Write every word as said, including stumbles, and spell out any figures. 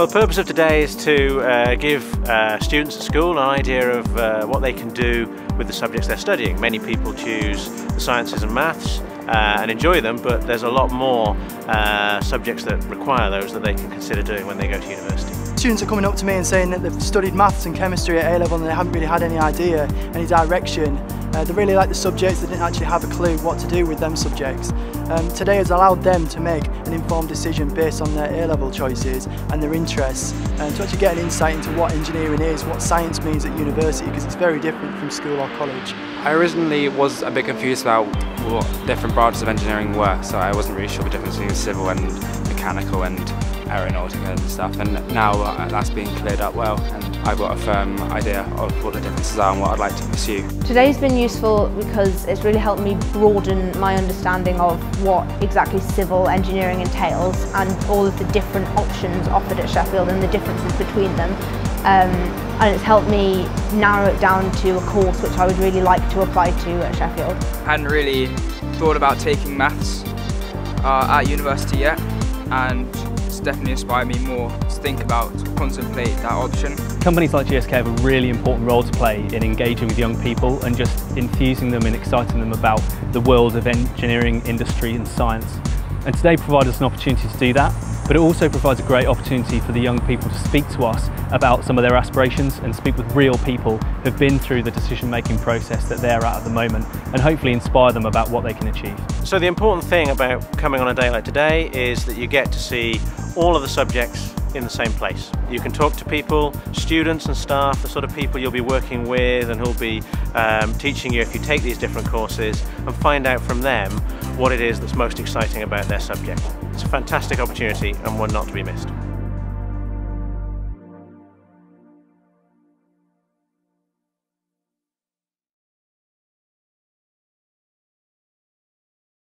Well, the purpose of today is to uh, give uh, students at school an idea of uh, what they can do with the subjects they're studying. Many people choose the sciences and maths uh, and enjoy them, but there's a lot more uh, subjects that require those that they can consider doing when they go to university. Students are coming up to me and saying that they've studied maths and chemistry at A level and they haven't really had any idea, any direction. Uh, they really like the subjects, they didn't actually have a clue what to do with them subjects. Um, today has allowed them to make an informed decision based on their A level choices and their interests, and to actually get an insight into what engineering is, what science means at university, because it's very different from school or college. I originally was a bit confused about what different branches of engineering were, so I wasn't really sure the difference between civil and mechanical and aeronautical and stuff, and now uh, that's being cleared up well, and I've got a firm idea of what the differences are and what I'd like to pursue. Today's been useful because it's really helped me broaden my understanding of what exactly civil engineering entails and all of the different options offered at Sheffield and the differences between them. Um, and it's helped me narrow it down to a course which I would really like to apply to at Sheffield. I hadn't really thought about taking maths uh, at university yet, and it's definitely inspired me more to think about, to contemplate that option. Companies like G S K have a really important role to play in engaging with young people and just infusing them and exciting them about the world of engineering, industry and science. And today provides us an opportunity to do that, but it also provides a great opportunity for the young people to speak to us about some of their aspirations and speak with real people who've been through the decision-making process that they're at at the moment, and hopefully inspire them about what they can achieve. So the important thing about coming on a day like today is that you get to see all of the subjects in the same place. You can talk to people, students and staff, the sort of people you'll be working with and who'll be um, teaching you if you take these different courses, and find out from them what it is that's most exciting about their subject. It's a fantastic opportunity and one not to be missed.